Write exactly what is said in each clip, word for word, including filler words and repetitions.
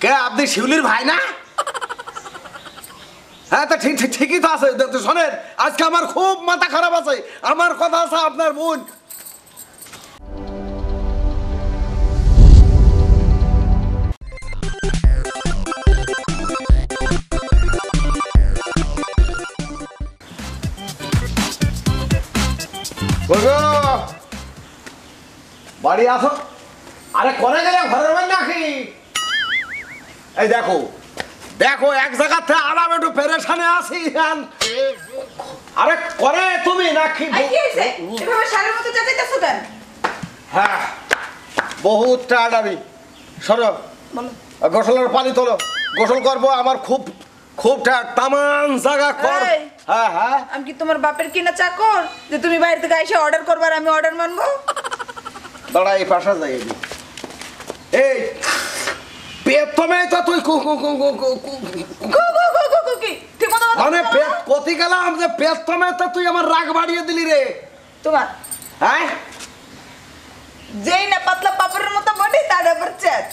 क्या आपने शिवलीर भाई ना? हाँ तो ठीक ठीक ठीक ही था सही। तो सुने आज का हमार खूब माता खराब है सही। हमार को था सा अपना मून। बोलो बढ़िया सो। अरे कौन है क्या घर में ना कि ऐ देखो देखो एक जगह था आला में तो परेशान है आसी यार। अरे करे तुम ही ना कि ये से तुम्हें मैं शरीर में तो जाते क्या सुधर। हाँ बहुत टाड़ा भी शरो गोशलर पानी तोलो गोशल कर बो आमर खूब खूब टाड़ तमान जगह कर। हाँ हाँ अम्म कि तुम्हारे बापेर की नचा कर जो तुम ही बाहर तक ऐसे ऑर्डर कर बार आमी ऑर्डर मान बो बड़ा ये पासा जाएगी पेट तो मैं तो तू कु कु कु कु कु कु कु कु कु कु की ठीक होता है अने पेट कोती कला हमसे पेट तो मैं तो तू ये मर राग बाड़िये दिली रे तुम्हार हैं जेन पतला पापर मुता बड़ी ताड़ा बच्चेत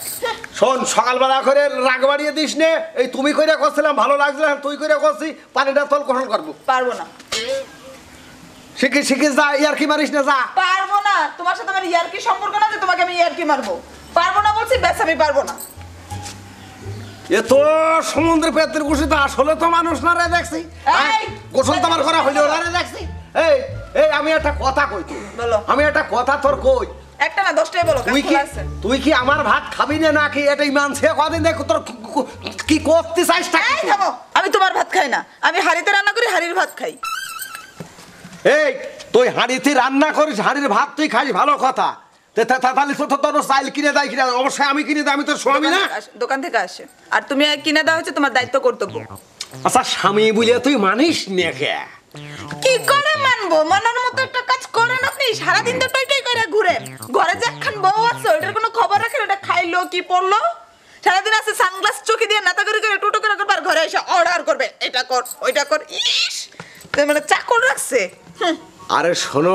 सोन शाल बना करे राग बाड़िये दिशने ये तुम ही कोई रखो सिला भालो लाग सिला तू ही कोई रखो सी पानी डाल तोल कोहल कर दो पार बोना शिकी शिकी जा यार की मरिशने जा पार बोना तुम्हारे साथ मेरी यार की शंपुर करना तो तुम्हारे मैं यार की मर बो पार बोना बोल सी बैसा भी पार बोना ये तो समुद्र पे तेरे कुछ तो आशोले तो मानुष ना रह देखती, कुछ तो मर करा होले ना रह देखती, ए ए हमें ये टक कोता कोई तू, हमें ये टक कोता थोर कोई, एक तो ना दोस्ते बोलो तू ही की तू ही की हमार भात खावी ने ना कि ये तो ईमान से खाते देखो तो की कोफ्ती साइज़ टक, ए थमो, अभी तुम्हार भात खाई ना, अभी हरी तेरा ना कुरी हरी भात खाई, ए तो ये हरी तेरा ना कुरी हरी भात तो ही खाई भालो खाता, ते था था था लिखो तो तो नोस्टाइल किने दाई किने और शामी किने दाई तो शामी ना दुकान थे काश और तुम्हें किने दाई तो तुम्हारे दायित्व करते हो अच्छा शामी बोलिए तो ये मानिश नहीं क्या की करे मान बो मनन मुद्दा तो कच करे ना अपने इशारा दिन तो टॉयटॉय करे घुरे घोरे जख्म बहुत सोल्डर को ना खबर रखे उड़ा खाई लो की पोल लो सारा दिन ऐसे सनग्लास चोकी दिया नाता करे करे टूटो करे कर बार घरे ऐसा ऑर्डर कर बे इटा कर इटा कर इश तो मैंने चाकूर रख से अरे शोनो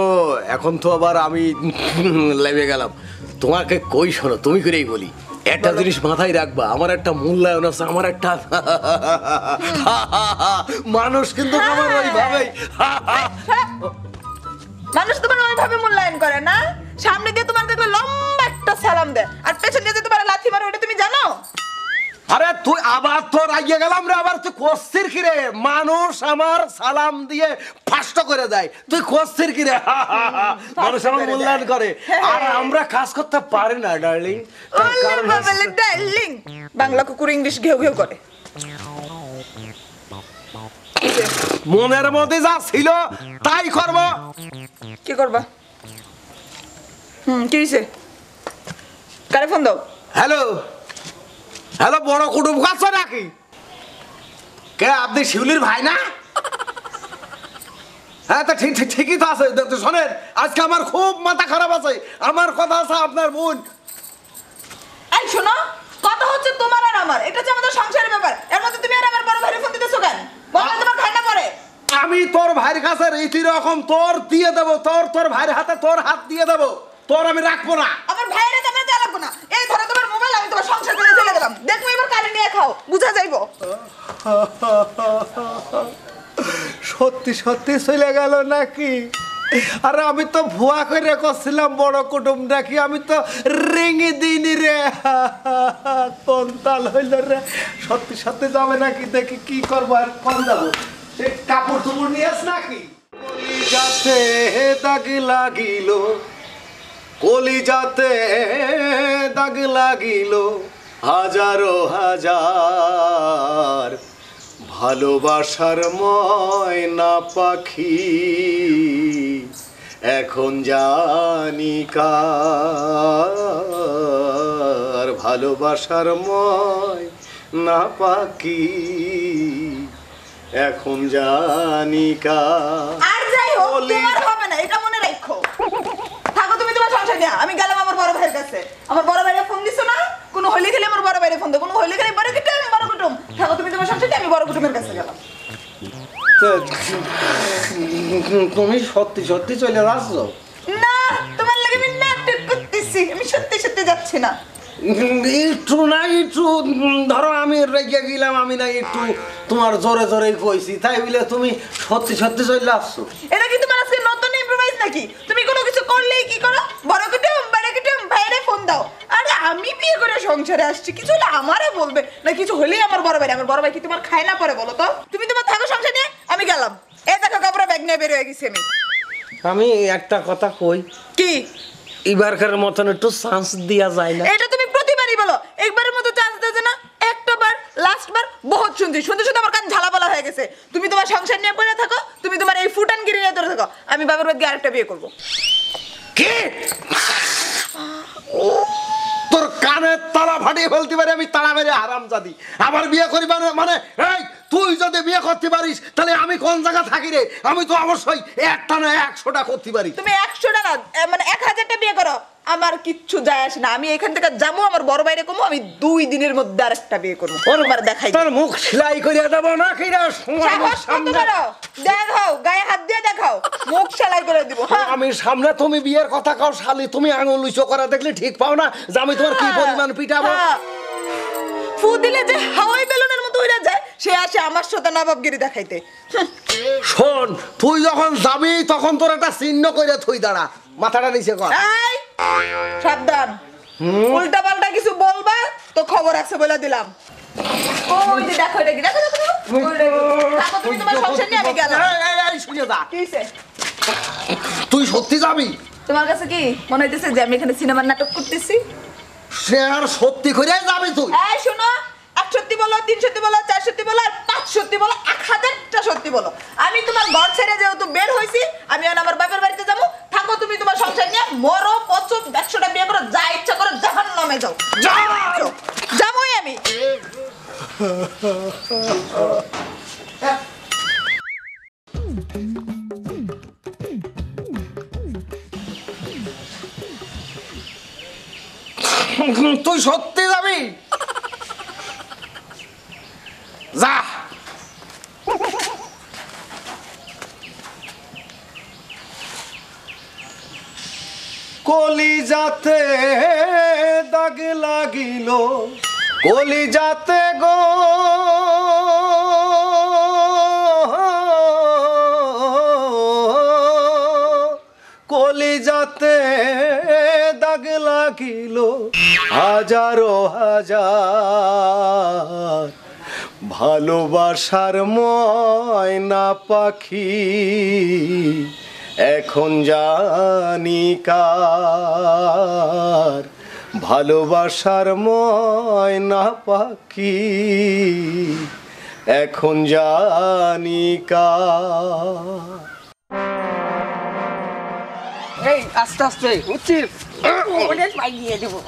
एकों तो अबार आमी लेवे गलम तुम्हार के कोई शोनो तुम ही करेगी बोली एक टा दिनिश माथा ही रख बा हमारे एक टा मूल्ला है ना सामारे एक टा मानुष किंतु कमर वाली भाभी मानुष तो बना वाली भाभी मूल्ला इन करे ना शाम ने दिया तुम्हारे को लंबा एक टा सलाम दे और पैसे ने दिया तुम्हारे लाठी मारो उड़े तुम्ही जानो अरे तू आवाज़ तो राईये गलाम रे आवाज़ तू कोशिर किरे मानुष हमार सलाम दिए फर्स्ट करे दाई तू कोशिर किरे मानुष हमार मुल्लान करे अरे हमरा खास को तब पारे ना darling old bubble darling Bangla को कुरी इंग्लिश घेव घेव करे मोनेर मोते जा सिलो ताई करवा क्या करवा हम्म किसे करे फोन दो हेलो हेलो बोरो कुड़ूब का सोना की क्या आपने शिवलीर भाई ना हाँ तो ठीक ठीक ही था सही। तो सुने आज का हमार खूब माता खराब है सही। हमार को था सा अपना मून ऐ सुनो कत हो चुका तुम्हारा नंबर इतना चाहे मतलब शंकर में पर यार मतलब तुम्हें नंबर पर भारी फोन दे सोगा बोला तुम्हारे खाना पड़े आमी तोर भाई का सर इतनी रकम तोर दिए देबो तोर तोर भाई हाथ तोर हाथ दिए देबो तोर हमें रखबो ना अमर भाई रे तुमने दे लगबो ना ए धरो तुम्हारे मोबाइल आमी तुम्हारे संसार করে চলে গেলাম দেখো এবার কালি নিয়ে খাও বুঝা যাইবো সত্যি সত্যি চলে গেল নাকি আরে আমি তো ভুয়া কইরা কইছিলাম বড় কুটুম নাকি আমি তো রিংই দিইনি রে কোনতাল হইল রে সত্যি সত্যি যাবে নাকি দেখি কি করব আর কোন যাব সে কাপড় চুপড় নিয়েছ নাকি কলি যাতে দাগ লাগিলো कोली जाते दाग लागिलो हजारो हजार भालोबासार मयना पाखी एखन जानी कार भालोबासार मयना पाखी एखन जानी कार आर जाई हो तुम्हार होबे ना एटा मने राखो আমি গেলাম আমার বড় ভাইয়ের কাছে আমার বড় ভাইয়া ফোন দিছো না কোন হইলে গেলে আমার বড় ভাইয়ের ফোন দাও কোন হইলে গেলে বড় কিটা আমি বড় কুটুম থাকো তুমি তোমার সংসারে আমি বড় কুটুমের কাছে গেলাম তো তুমি সত্যি সত্যি চলে যাচ্ছো না তোমার লাগে আমি নাটক করতেছি আমি সত্যি সত্যি যাচ্ছি না একটু না একটু ধরো আমি রেগে গেলাম, আমি না একটু তোমার জোরে জোরে কইছি, তাই বলে তুমি সত্যি সত্যি চলে আসছো? এটা কি তোমার আজকে নতুন ইমপ্রোভাইজ নাকি? তুমি কোনো কিছু করলে কি করো, বড় কুটুম বড় কুটুম ভাইরে ফোন দাও। আরে আমি বিয়ে করে সংসারে আসছি, কিছু হলে আমারে বলবে না, কিছু হলেই আমার বড় ভাই। আমার বড় ভাই কি তোমার খায় না পরে বলো তো? তুমি তোমার থাকো সংসার নিয়ে, আমি গেলাম। এই দেখো কাপড় ব্যাগ নিয়ে বের হয়ে গেছি আমি। আমি একটা কথা কই কি, এবারকার মতন একটু চান্স দেয়া যায় না? এটা তুমি প্রতিবারই বলো, একবারের মতো চান্স দেওয়া যায় না। একটা বার, লাস্ট বার বহুত শুনছি, শুনতে শুনতে আমার কান ঝালাপালা হয়ে গেছে। তুমি তোমার সংসার নিয়ে পড়ে থাকো, তুমি তোমার এই ফুটানগিরি নিয়ে ধরে থাকো, আমি বাবার বাদ দিয়ে আরেকটা বিয়ে করবো। কে তোর কানে তালা ফাটিয়ে ফেলতে পারে আমি, তালা মেরে হারামজাদি। আবার বিয়ে করিবা মানে এই তুই যদি বিয়ে করতে পারিস তাহলে আমি কোন জায়গা থাকি রে? আমি তো অবশ্যই একটা না একশোটা করতে পারি। তুমি একশোটা না মানে এক হাজারটা বিয়ে করো, আমার কিচ্ছু যায় আসে না। আমি এখান থেকে যাবো, আমার বড় বাইরে কমো, আমি দুই দিনের মধ্যে আর একটা বিয়ে করবো। তোমার দেখাই তোর মুখ সেলাই করিয়া দেবো না কি রে? দেখাও, গায়ে হাত দিয়ে দেখাও, মুখ সেলাই করে দিব। আমি সামনে তুমি বিয়ের কথা কাও শালি, তুমি আঙুল উঁচু করা দেখলে ঠিক পাও না যে আমি তোমার কি পরিমাণ পিটাবো? ফু দিলে যে হাওয়াই বেলুনের মতো উড়ে যায়, সে আসে আমার সাথে নবাবগিরি দেখাইতে। শোন, তুই যখন যাবি তখন তোর একটা চিহ্ন কইরা থই দাঁড়া, মাথাটা নিচে কর। এই সাবধান, উল্টা পাল্টা কিছু বলবা তো খবর আছে বলে দিলাম। ওই যে দেখো এটা কি, দেখো দেখো দেখো, তুমি তোমার সংসার নিয়ে আমি গেলাম। এই এই শুনে যা, কিছে তুই সত্যি যাবি? তোমার কাছে কি মনে হইতেছে যে আমি এখানে সিনেমার নাটক করতেছি? সে আর সত্যি করে যাবি তুই? এই শোনো, সত্যি বলো, তিন সত্যি বলো, চার সত্যি বলো, আর পাঁচ সত্যি বলো, এক হাজারটা সত্যি বলো। আমি তোমার ঘর ছেড়ে যেহেতু বের হয়েছি, আমি আমার বাপের বাড়িতে যাবো। থাকো তুমি তোমার সংসার নিয়ে, মরো পচো, একশোটা বিয়ে করো, যা ইচ্ছা করো, জাহান্নামে যাও। যাবোই আমি। তুই সত্যি যাবি? যা। কলিজাতে দাগ লাগিল, কলিজাতে গো কলিজাতে দাগ লাগিল, হাজারো হাজার ভালোবাসার ময়না পাখি এখন জানি কার। ভালোবাসার ময়না পাখি এখন জানি কার। এই আস্তে আস্তে উচিত দিয়ে দেবো।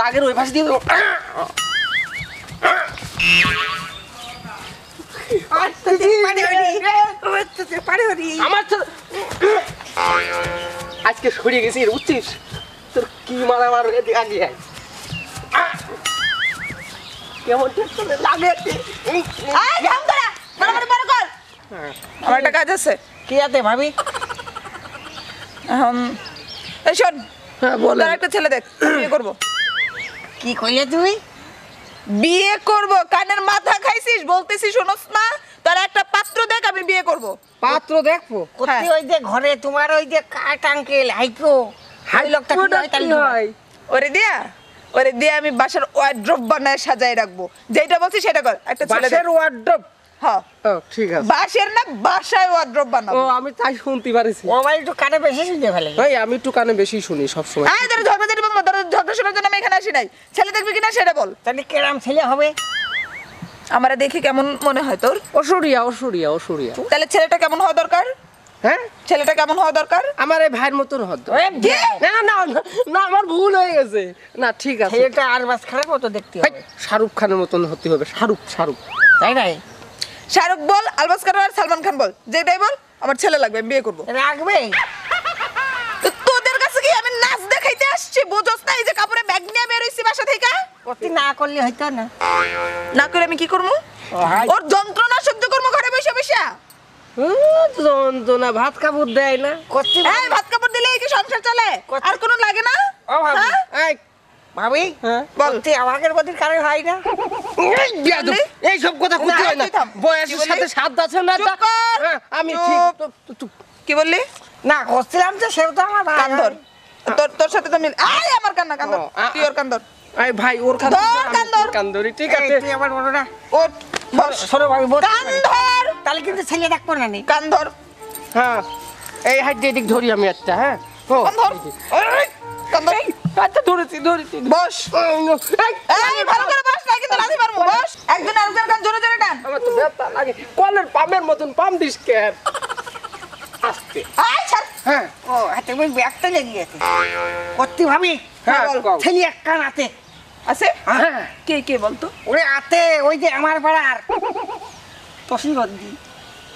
দাগের ওই ভাষা দিয়ে আজকে সরিয়ে গেছি। উচিস তোর কি মারা মার আগে কেমন লাগে? আমার একটা কাজ আছে। কি আছে ভাবি? এই শোন, একটা ছেলে দেখ, বিয়ে করবো। কি কইলে তুই? বিয়ে করবো? কানের মাথা খাইছিস? বলতেছি শুনোস না? তার একটা পাত্র দেখ, আমি বিয়ে করবো। পাত্র দেখবো কোথায়? ওই যে ঘরে তোমার ওই যে কাট আঙ্কেল হাইকো, হাই লোকটা কি হয়? ওরে দিয়া ওরে দিয়া আমি বাসার ওয়ার্ড্রোব বানায় সাজায় রাখবো। যেটা বলছি সেটা কর। একটা ছেলে বাসার ওয়ার্ড্রোব? হ্যাঁ ঠিক আছে, বাসার না বাসায় ওয়ার্ড্রোব বানাবো। ও আমি তাই শুনতে পারিছি। মোবাইল তো কানে বেশি শুনে ফেলে ভাই। আমি তো কানে বেশি শুনি সব সময়। আয় ধরে ধরে ধরে ঝগড়া শোনার জন্য আমি এখানে আসি নাই। ছেলে দেখবি কিনা সেটা বল। তাহলে কেরাম ছেলে হবে? আমারে দেখে কেমন মনে হয় তোর? অসুরিয়া অসুরিয়া অসুরিয়া। তাহলে ছেলেটা কেমন হওয়া দরকার? হ্যাঁ ছেলেটা কেমন হওয়া দরকার? আমার এই ভাইয়ের মতন হওয়া দরকার। না না না, আমার ভুল হয়ে গেছে। না ঠিক আছে, ছেলেটা আর বাস খারাপ মতো দেখতে হবে, শাহরুখ খানের মতন হতে হবে। শাহরুখ শাহরুখ তাই না? শাহরুখ বল, আলবাস খান আর সালমান খান বল, যেটাই বল, আমার ছেলে লাগবে, আমি বিয়ে করবো। রাখবে তোদের কাছে কি আমি নাচ দেখাইতে আসছি? বোঝস না এই যে কাপড়ে ব্যাগ নিয়ে বের হইছি বাসা থেকে? অতি না করলে হইতো না? না করে আমি কি করব? ওর যন্ত্রণা সহ্য করব ঘরে বসে বসে। যন্ত্রণা ভাত কাপড় দেয় না? এই ভাত কাপড়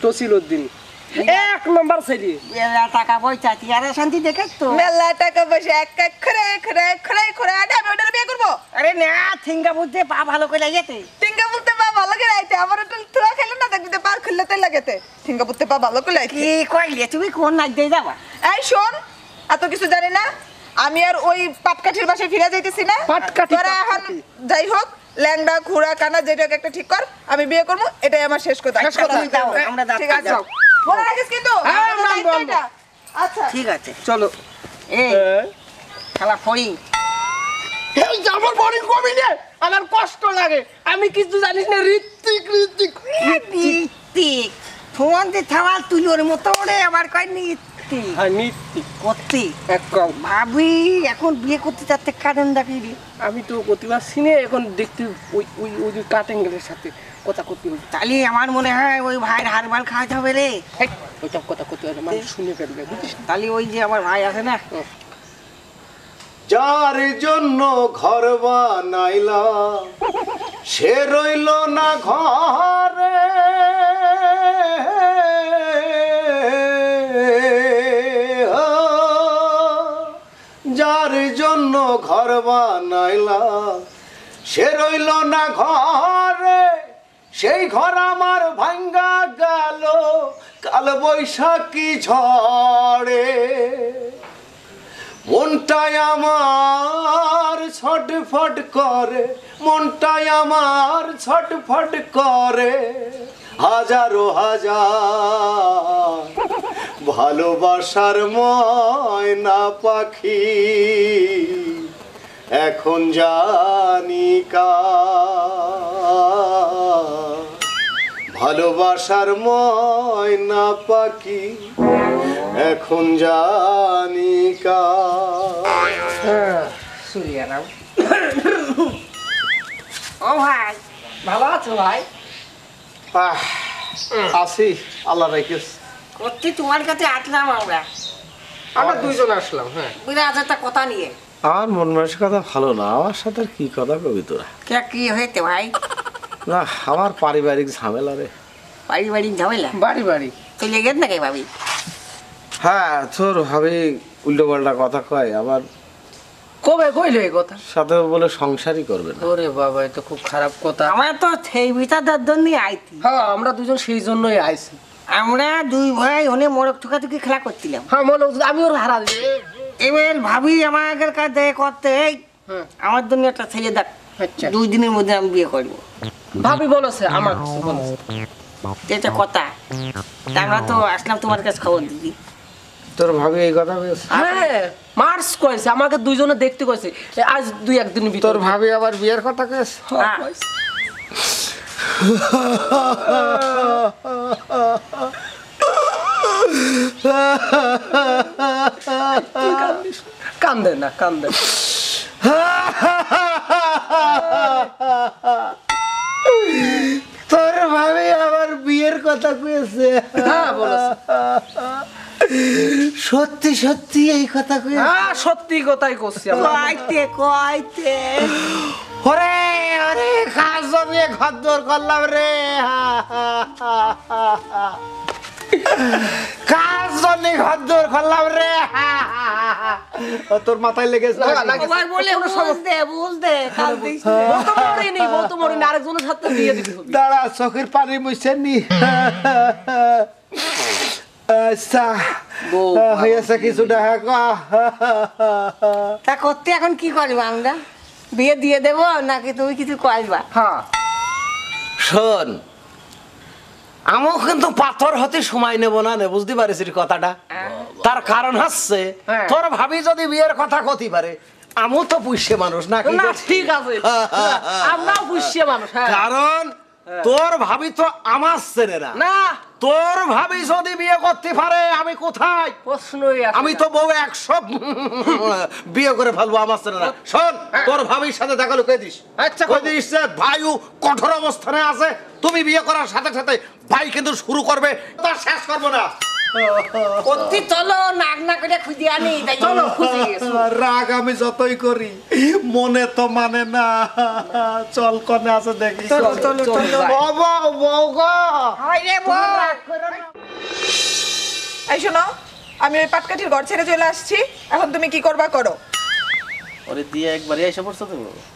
তসিলউদ্দিন এক নম্বর ছেলে মেলা টাকা পয়সা টিয়ারে শান্তি দেখে তো মেলা টাকা পয়সা এক এক করে করে করে করে আডা ওটারে বিয়ে করব আরে না থিংগা বুঝতে পা ভালো করে লাগেতে থিংগা বুঝতে পা ভালো করে আইতে আমার তো তোরা খেলে না দেখতে পার খুললেতে লাগেতে থিংগা বুঝতে পা ভালো করে আইতে কি কইলে তুমি কোন নাক দেই যাবা এই শুন এত কিছু জানি না আমি আর ওই পাটকাঠির ভাষা ফিরে যাইতেছি না পাটকাঠি তোরা এখন যাই হোক ল্যাংডা ঘোড়া কানা যেটাকে একটা ঠিক কর আমি বিয়ে করব এটাই আমার শেষ কথা শেষ কথা আমরা ঠিক আছে যাও বল রাখিস কিন্তু হ্যাঁ নাম বল আচ্ছা ঠিক আছে চলো এই শালা ফড়ি এই জামার বড়ি কমই না আমার কষ্ট লাগে আমি কিছু জানিস না ঋত্বিক ঋত্বিক ঋত্বিক ফোন দি থাওয়া তুলোর মতো ওরে আমার কই নীতি হ্যাঁ নীতি কতি একদম ভাবি এখন বিয়ে করতে যাচ্ছে কারণ দেখিবি আমি তো কতিবার সিনে এখন দেখতে ওই ওই ওই কাটেঙ্গেলের সাথে কথা কত তালি আমার মনে হয় ওই ভাইয়ের হারবাল খাওয়াতে হবে রে ওই সব কথা কত মানে শুনে ফেলবে বুঝিস তালি ওই যে আমার ভাই আছে না যার জন্য ঘর বানাইলা সে রইল না ঘরে যার জন্য ঘর বানাইলা সে রইল না ঘরে সেই ঘর আমার ভাঙ্গা গেল কাল বৈশাখী ঝড়ে মনটাই আমার ছটফট করে মনটাই আমার ছটফট করে হাজারো হাজার ভালোবাসার ময়না পাখি এখন জানি কার ভালোবাসার ময়না পাখি এখন জানি কার সুরিয়া নাও ও ভাই ভালো আছো ভাই আহ আসি আল্লাহ রাখিস কতটি তোমার কাছে আসলাম আমরা আমরা দুইজন আসলাম হ্যাঁ বিরাজ একটা কথা নিয়ে আর মন মানসি কথা ভালো না আমার সাথে কি কথা কবি তোরা কে কি হয়েছে ভাই না আমার পারিবারিক ঝামেলা রে পারিবারিক ঝামেলা বাড়ি বাড়ি তুই লেগে না কে ভাবি হ্যাঁ তোর ভাবি উল্টো পাল্টা কথা কয় আবার কবে কইলো এই কথা সাথে বলে সংসারই করবে না ওরে বাবা এটা খুব খারাপ কথা আমার তো সেই বিচারদার জন্যই আইছি হ্যাঁ আমরা দুজন সেই জন্যই আইছি আমরা দুই ভাই ওনে মরক ঠোকাঠুকি খেলা করছিলাম হ্যাঁ মনে আমি ওর হারা দিই এবেল ভাবি আমাদের কাছে করতে এই আমার জন্য একটা ছেলে দেখ আচ্ছা দুই দিনের মধ্যে আমি বিয়ে করব ভাবি বলেছে আমার বলেছে এটা কথা আমরা তো আসলাম তোমার কাছে খবর দিদি তোর ভাবি এই কথা বলেছে হ্যাঁ মার্চ কইছে আমাকে দুইজনে দেখতে কইছে আজ দুই একদিন ভিতর তোর ভাবি আবার বিয়ের কথা কইছে হ্যাঁ কান্দে না কান্দে তোর ভাবি আবার বিয়ের কথা কইছে হ্যাঁ বলেছে সত্যি সত্যি এই কথা কই হ্যাঁ সত্যি কথাই কইছি আমরা কইতে কইতে ওরে আরে কাজ জমিয়ে ঘর দর করলাম রে কাজ জমি ঘর দর করলাম রে তোর মাথায় লেগেছে ভাই বলে ওর সমস্যা বুঝতে কাল দিছ তো মরিনি তো মরিনি আরেকজনের সাথে দিয়ে দিবি দাঁড়া চোখের পানি মুছে নি sah haya saki sudah aku tak kote akan kikar bangda biar dia dewa nak itu kita kau alba ha shon आमों किन्तु पाथर होते शुमाइने बोना ने बुझ दी बारे सिर कोता डा तार कारण हँसे थोड़ा भाभी जो दी बियर कोता कोती बारे आमों तो पुष्य मानुष ना किन्तु ठीक है फिर अब ना पुष्य मानुष कारण तोर भाभी तो आमास से नेरा ना तोर भाभी जो दी बियर कोती फारे आमी कोता है पसनो या आमी तो बहु एक शॉप बियर करे फल भाई किंतु शुरू कर बे तो शेष कर बोला कोटी चलो नागना के लिए खुदिया नहीं तो चलो खुदिया रागा में जो तो ही कोरी मोने तो माने ना चल करने आसे देखी चलो चलो चलो बाबा बाबा हाय ये बाबा ऐसे ना अम्मी पाठ का ठीक गौर से रजो लास्ट ची अहम तुम्हें की करवा करो और दिया एक बार ये ऐसा बोलते हो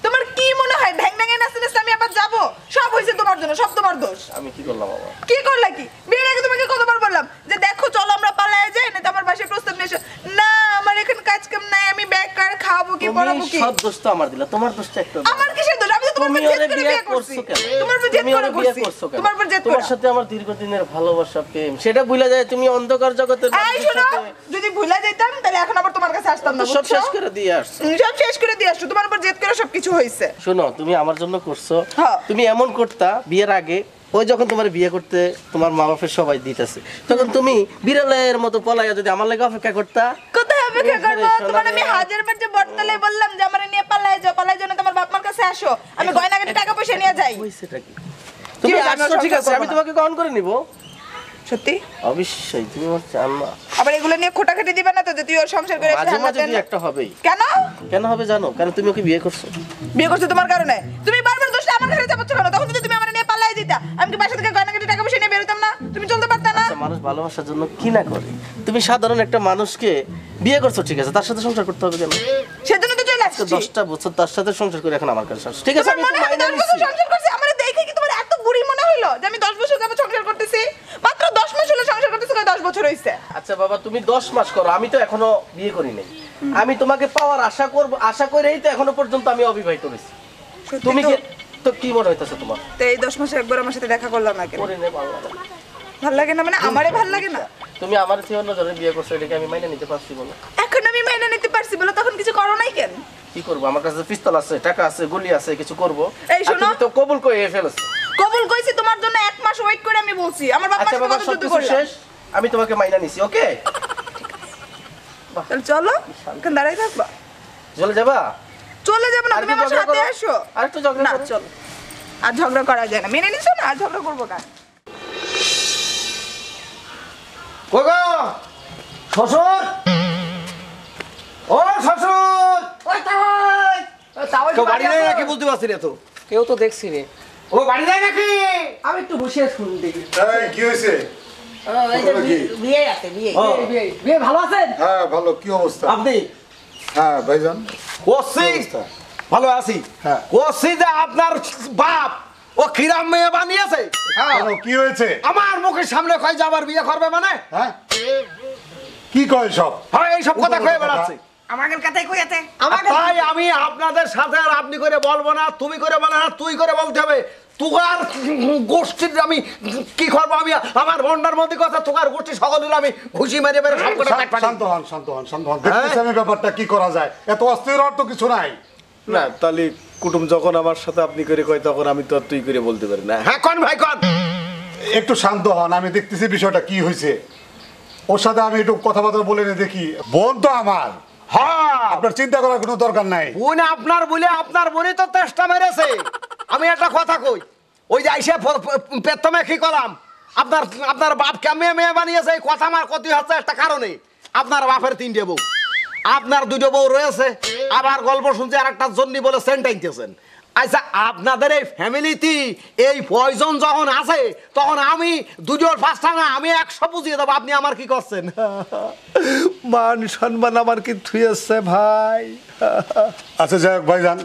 तुम्हारे की मोना है ढंग ढंग ना सिर्फ समय आप जाओ शॉप हुई से तुम्हारे दोनों शॉप तुम्हारे दोष अमी की कोल्ला बाबा की कोल्ला की मेरे के तुम्हें क्या कोल्ला बार बोला जब देखो चलो हमरा पाला है जाए नहीं तो हमारे बाशे प्रोस्टम नेशन ना हमारे कन काज कम नहीं अमी बैग कर खाओ की बोला बुकी सब दोस्त हमारे दिला तुम्हारे दोस्त एक तो हमारे किसे दोस्त आप तो तुम्हारे पर जेट करेंगे कुर्सी तुम्हारे पर जेट करेंगे कुर्सी तुम्हारे पर जेट तुम्हारे साथ हमारे धीरे धीरे नेर भालो वर्षा पे शेडा भूला जाए तुम्हीं अंधो कर जाओ तो आई सुनो जो जी भूला जाए तम तो लेखन पर तुम्हारे का साथ तम सब शेष कर दिया सब शेष कर दिया तुम्हारे पर जेट करो सब किचु है इससे सुनो तुम्हीं हमारे जन्म कुर्सो तुम्हीं एमोन कोट्ता बियर आगे वो जोखन तुम्हारे बिया करते तुम्हारे मामा फिर शोभाई दी था से तो कन तुम्हीं बिरलेर मतो पला या तो जामल लगा फिर क्या करता कुत्ता है फिर क्या करता तुम्हारे मैं हाजर पर जो बोटल है बल्लम जामरे नहीं पला है जो पला है जो ना तुम्हारे बाप मार का सहशो अम्म गोयना के टाका पोषण या जाए तुम्हें आज I'm going to go to the commission. I'm going to go to the commission. I'm going to go to the commission. I तो की बोल रहे थे तुम्हारे तेरी दोष में से एक बार हमारे से देखा कोल्ला ना के बोले नहीं बाल वाला भल लगे ना मैंने हमारे भल लगे ना तुम्हीं हमारे थी और ना जरूर बिया कर सकते क्या मैं मैंने नहीं तो पास थी बोला एक्नमी मैंने नहीं तो पास थी बोला तो फिर किसी कारण नहीं क्या की करूँ हमारे से फिस्टला से टका से गोलिया से किसी करूँ ऐ सुनो तो कबूल को ये फेल से कबूल को इसी तुम्हारे दोनों एक मास वेट करे मैं बोलती हमारे बाप मास बात शुद्ध बोल शेष अभी तुम्हारे मायना नहीं सी ओके चलो कंधारा ही था चलो जब चलो जब ना तुम्हें मशहूर आते हैं शो अरे तो झगड़ा ना चलो आज झगड़ा करा जाए ना मैंने नहीं सुना आज झगड़ा कर बोला बोलो ससुर ओर ससुर ओर तावड़ तावड़ को गाड़ी नहीं ना कि बोलती बात नहीं तो क्यों तो देख सी नहीं वो गाड़ी नहीं ना कि अब एक तो बुशिया सुन देगी क्यों से बीए आते बीए बीए बीए भालू से हाँ भालू क्यों होता अब नहीं हाँ भाईजान कोसी भलो आसी कोसी जा अपना बाप वो किराम में बनिया से हाँ क्यों है से अमार मुके सामने कोई जावर भी अखर पे मने हाँ की कोई शॉप हाँ ये शॉप को तो कोई बना से अमागल कते कोई आते अमागल भाई आमी आपना दर साथे और आपने कोई बॉल बना तू भी कोई बना तू ही कोई बॉल जावे তুগার গোষ্ঠীর আমি কি করব আমি আমার বন্ডার মধ্যে কথা তুগার গোষ্ঠী সকলগুলো আমি ঘুষি মেরে মেরে সবটা শান্ত হন শান্ত হন শান্ত হন দেখতেছেন এই ব্যাপারটা কি করা যায় এত অস্থির আর তো কিছু নাই না তাহলে কুটুম যখন আমার সাথে আপনি করে কয় তখন আমি তো তুই করে বলতে পারি না হ্যাঁ কোন ভাই কোন একটু শান্ত হন আমি দেখতেছি বিষয়টা কি হইছে ওর সাথে আমি একটু কথাবার্তা বলে নে দেখি বোন তো আমার হ্যাঁ আপনার চিন্তা করার কোনো দরকার নাই বোন আপনার বলে আপনার বোনই তো চেষ্টা মেরেছে আমি একটা কথা কই ওই যে আইসা পেতমে কি করলাম আপনার আপনার বাপ কেমনে মেয়ে বানিয়েছে এই কথা আমার কতি হচ্ছে একটা কারণে আপনার বাপের তিনটে বউ আপনার দুটো বউ রয়েছে আবার গল্প শুনছি আরেকটা জন্নি বলে সেন্ট আইতেছেন আচ্ছা আপনাদের এই ফ্যামিলিতে এই পয়জন যখন আছে তখন আমি দুজোর পাঁচটা না আমি একশো বুঝিয়ে দেব আপনি আমার কি করছেন মান সম্মান আমার কি থুইছে ভাই আচ্ছা যাই হোক ভাইজান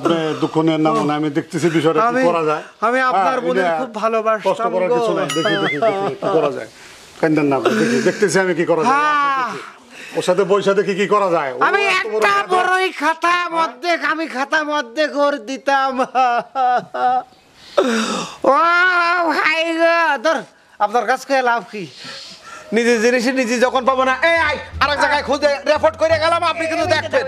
আপনি দুখনের নাম না আমি দেখতেছি বিষয়টা কি করা যায় আমি আপনার বোনের খুব ভালোবাসতাম কষ্ট করার কিছু নাই দেখি দেখি কি করা যায় কান্দান না দেখি দেখতেছি আমি কি করা যায় ওর সাথে বইসাথে কি কি করা যায় আমি একটা বড়ই খাতা মধ্যে আমি খাতা মধ্যে করে দিতাম ও ভাই গো ধর আপনার কাছে কে লাভ কি নিজে জিনিস নিজে যখন পাবো না এই আই আরেক জায়গায় খুঁজে রেফার করে গেলাম আপনি কিন্তু দেখবেন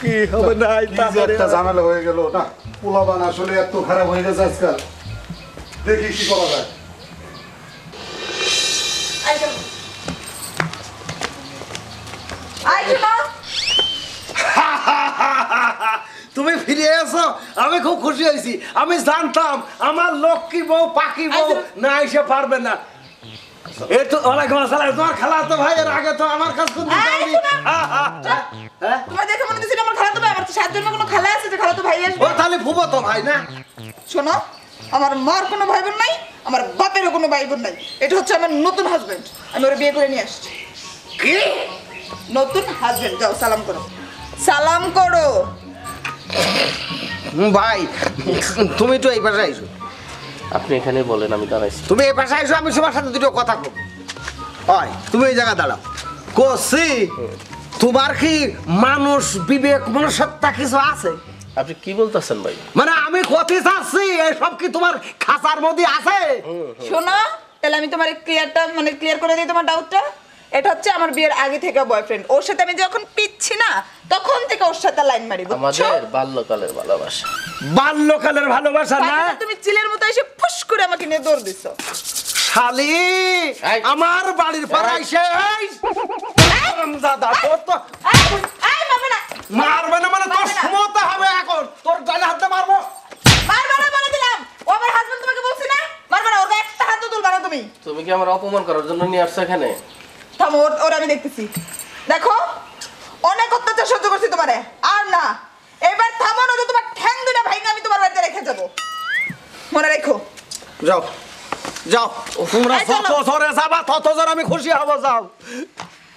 কি হবে না এটা জানালে হয়ে গেল না পোলাবান আসলে এত খারাপ হয়ে গেছে আজকাল দেখি কি করা যায় আইজো আইজো তুমি ফিরে এসো আমি খুব খুশি হইছি আমি জানতাম আমার লক্ষ্মী বউ পাখি বউ না এসে পারবে না এ তো ওয়ালাইকুম আসসালাম তোমার খালাতো ভাইয়ের আগে তো আমার কাছে কোন দিতানি হ্যাঁ তোমার দেখে মনে হচ্ছে আমার খালাতো ভাই আমার তো সাত জনের কোনো খালা আছে যে খালাতো ভাই আসবে ও তাহলে ফুবো তো ভাই না শোনো আমার মার কোনো ভাই বোন নাই আমার বাপেরও কোনো ভাই বোন নাই এটা হচ্ছে আমার নতুন হাজবেন্ড আমি ওর বিয়ে করে নিয়ে আসছি কি নতুন হাজবেন্ড যাও সালাম করো সালাম করো ভাই তুমি তো এই পাশে আইছো আপনি এখানে বলেন আমি দাঁড়াইছি তুমি এই পাশে আইছো আমি তোমার সাথে দুটো কথা বলবো ওই তুমি এই জায়গা দাঁড়াও কোসি তোমার কি মানুষ বিবেক মনুষ্যত্ব কিছু আছে আপনি কি বলতাছেন ভাই মানে আমি কথা চাচ্ছি এই সব কি তোমার খাসার মধ্যে আছে শোনো তাহলে আমি তোমার ক্লিয়ারটা মানে ক্লিয়ার করে দিই তোমার ডাউটটা এটা হচ্ছে আমার বিয়ের আগে থেকে বয়ফ্রেন্ড ওর সাথে আমি যখন পিচ্ছি না তখন থেকে ওর সাথে লাইন মারি আমাদের বাল্যকালের ভালোবাসা বাল্যকালের ভালোবাসা না তুমি চিলের মতো এসে ফুস করে আমাকে নিয়ে দৌড় দিছো শালি আমার বাড়ির পাড়ে এসে এই হারামজাদা তোর তো এই মারবে না মারবে না মানে তোর সমতা হবে এখন তোর ডান হাতে মারবো মারবে না বলে দিলাম ও আমার হাজবেন্ড তোমাকে বলছি না মারবে না ওর গায়ে একটা হাত তুলবা না তুমি তুমি কি আমার অপমান করার জন্য নিয়ে আসছো এখানে থামোর ওর আমি দেখতেছি দেখো অনেক অত্যাচার সহ্য করছি তোমারে আর না এবার থামো না তোমার ঠ্যাং দুটো ভাঙা আমি তোমার বাড়িতে রেখে যাব মনে রাখো যাও যাও তোমরা যত সরে যাবা তত জোর আমি খুশি হব যাও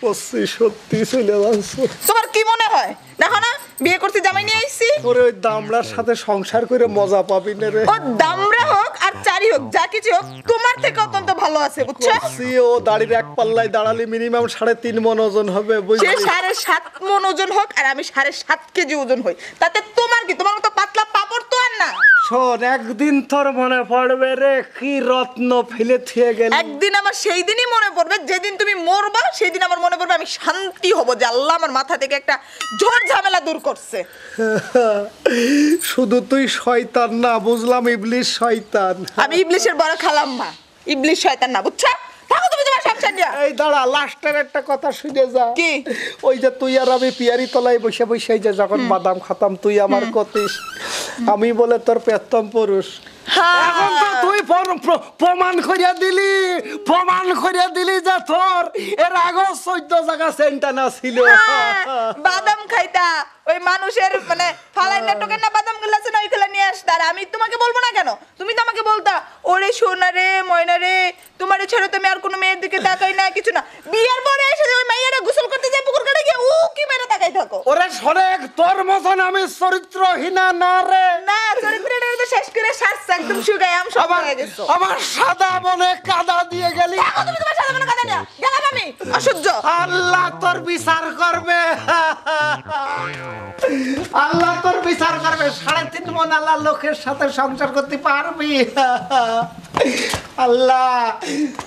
ওসি সত্যি চলে যাচ্ছে তোমার কি মনে হয় দেখো না বিয়ে করতে জামাই নিয়ে আইছি ওরে ওই দামড়ার সাথে সংসার করে মজা পাবি না রে ও দামড়া হোক আর চারি হোক যা কিছু হোক তোমার থেকে অত্যন্ত ভালো আছে বুঝছো সি ও দাড়ির এক পাল্লায় দাঁড়ালি মিনিমাম সাড়ে তিন মণ ওজন হবে বুঝছো সে সাড়ে সাত মণ ওজন হোক আর আমি সাড়ে সাত কেজি ওজন হই তাতে তোমার কি তোমার তো পাতলা পাপড় তো আর না শোন একদিন তোর মনে পড়বে রে কি রত্ন ফেলে থিয়ে গেল একদিন আমার সেই দিনই মনে পড়বে যেদিন তুমি মরবা সেই দিন আমার মনে পড়বে আমি শান্তি হব যে আল্লাহ আমার মাথা থেকে একটা ঝড় ঝামেলা দূর করছে শুধু তুই শয়তান না বুঝলাম ইবলিশ শয়তান আমি ইবলিশের বড় খালাম্মা ইবলিশ শয়তান না বুঝছো থামো তুমি তোমার সংসার নিয়ে এই দাঁড়া লাস্টের একটা কথা শুনে যা কি ওই যে তুই আর আমি পিয়ারি তলায় বসে বসে যে যখন বাদাম খাতাম তুই আমার কতিস আমি বলে তোর প্রথম পুরুষ এখন তো তুই প্রমাণ করিয়া দিলি প্রমাণ করিয়া দিলি যে তোর এর আগে চোদ্দ জায়গা সেন্টানা ছিল বাদাম খাইতা ওই মানুষের মানে ফালাই না টোকেন না বাদাম গুলা ছিল ওইগুলা নিয়ে আসতা আর আমি তোমাকে বলবো না কেন তুমি তো আমাকে বলতা ওরে সোনা রে ময়না রে তোমারে ছেড়ে তুমি আর কোনো মেয়ের দিকে তাকাই না কিছু না বিয়ের পরে এসে ওই মাইয়াটা গোসল করতে যায় পুকুর কাটে গিয়ে ও কি মেরে তাকাই থাকো ওরে সরে এক তোর মতন আমি চরিত্রহীনা না রে না চরিত্রটা তো শেষ করে সারছে একদম সুগায় আম সব হয়ে গেছে আমার সাদা মনে কাদা দিয়ে গেলি এখন তুমি তোমার সাদা মনে কাদা নিয়া গেলাম আমি অসহ্য আল্লাহ তোর বিচার করবে আল্লাহ তোর বিচার করবে সাড়ে তিন মন আল্লাহ লোকের সাথে সংসার করতে পারবি আল্লাহ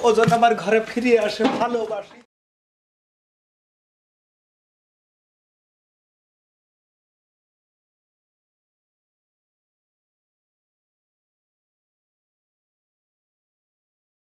ওজন আমার ঘরে ফিরে আসে ভালোবাসি